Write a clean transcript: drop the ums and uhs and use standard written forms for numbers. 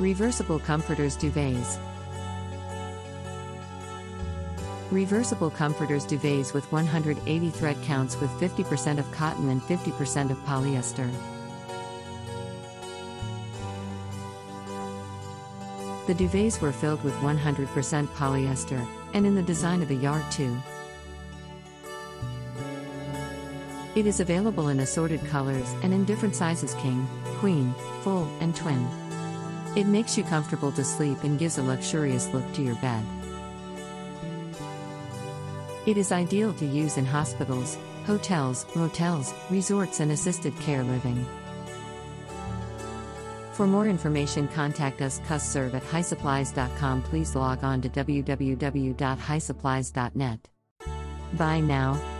Reversible comforters duvets. Reversible comforters duvets with 180 thread counts with 50% of cotton and 50% of polyester. The duvets were filled with 100% polyester, and in the design of a yard too. It is available in assorted colors and in different sizes: king, queen, full, and twin. It makes you comfortable to sleep and gives a luxurious look to your bed. It is ideal to use in hospitals, hotels, motels, resorts, and assisted care living. For more information, contact us cusserve@hysupplies.com. Please log on to www.hysupplies.net. Bye now.